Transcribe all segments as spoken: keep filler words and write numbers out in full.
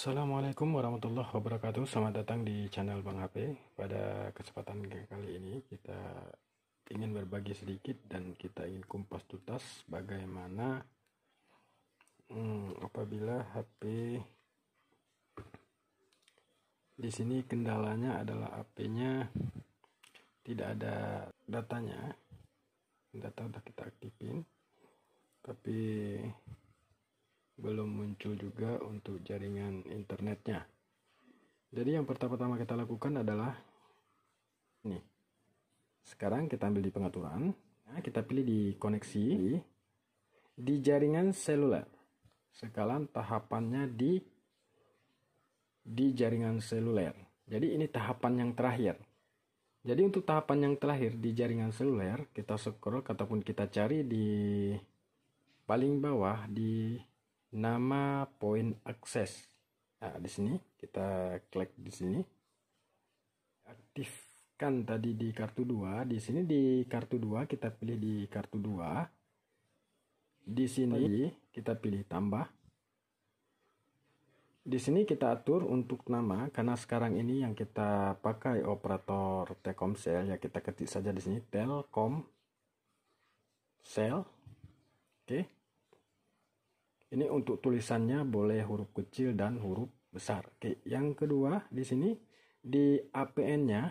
Assalamualaikum warahmatullahi wabarakatuh. Selamat datang di channel Bang H P. Pada kesempatan kali ini kita ingin berbagi sedikit dan kita ingin kumpas tuntas bagaimana hmm, apabila H P di sini kendalanya adalah A P-nya tidak ada datanya. Data udah kita aktifin tapi belum muncul juga untuk jaringan internetnya. Jadi yang pertama-tama kita lakukan adalah ini. Sekarang kita ambil di pengaturan, nah, kita pilih di koneksi di, di jaringan seluler. Sekarang tahapannya di di jaringan seluler. Jadi ini tahapan yang terakhir. Jadi untuk tahapan yang terakhir di jaringan seluler, kita scroll ataupun kita cari di paling bawah di nama poin akses. Nah, di sini kita klik di sini. Aktifkan tadi di kartu dua. Di sini di kartu dua kita pilih di kartu dua. Di sini kita pilih tambah. Di sini kita atur untuk nama karena sekarang ini yang kita pakai operator Telkomsel, ya kita ketik saja di sini Telkomsel. Oke. Okay. Ini untuk tulisannya boleh huruf kecil dan huruf besar. Oke, yang kedua di sini di A P N-nya.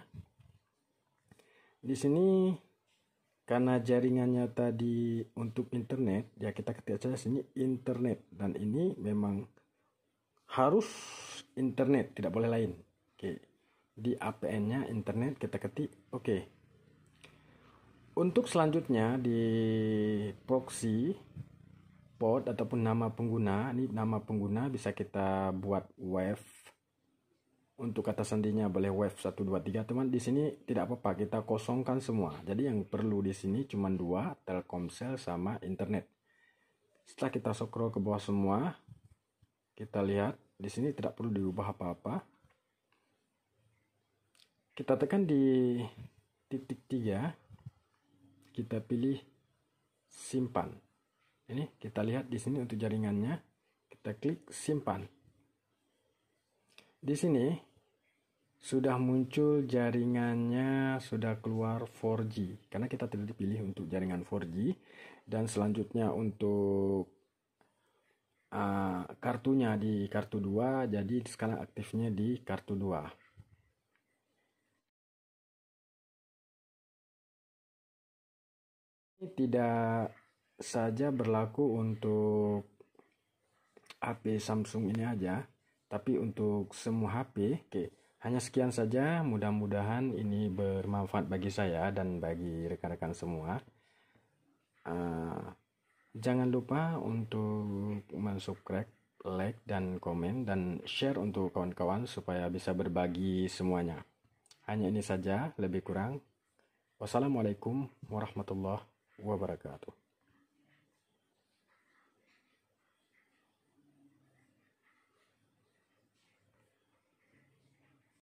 Di sini karena jaringannya tadi untuk internet, ya kita ketik saja sini internet dan ini memang harus internet, tidak boleh lain. Oke. Di A P N-nya internet kita ketik oke. Untuk selanjutnya di proxy port ataupun nama pengguna, ini nama pengguna bisa kita buat wave. Untuk kata sandinya boleh wave satu dua tiga, teman. Di sini tidak apa-apa, kita kosongkan semua. Jadi yang perlu di sini cuma dua, Telkomsel sama internet. Setelah kita scroll ke bawah semua, kita lihat di sini tidak perlu diubah apa-apa. Kita tekan di titik tiga, kita pilih simpan. Ini kita lihat di sini untuk jaringannya, kita klik simpan. Di sini sudah muncul jaringannya, sudah keluar empat G karena kita tidak dipilih untuk jaringan empat G. Dan selanjutnya untuk uh, kartunya di kartu dua, jadi sekarang aktifnya di kartu dua. Ini tidak saja berlaku untuk H P Samsung ini aja, tapi untuk semua H P. Oke, hanya sekian saja. Mudah-mudahan ini bermanfaat bagi saya dan bagi rekan-rekan semua. Uh, jangan lupa untuk mensubscribe, like, dan komen, dan share untuk kawan-kawan supaya bisa berbagi semuanya. Hanya ini saja, lebih kurang. Wassalamualaikum warahmatullahi wabarakatuh.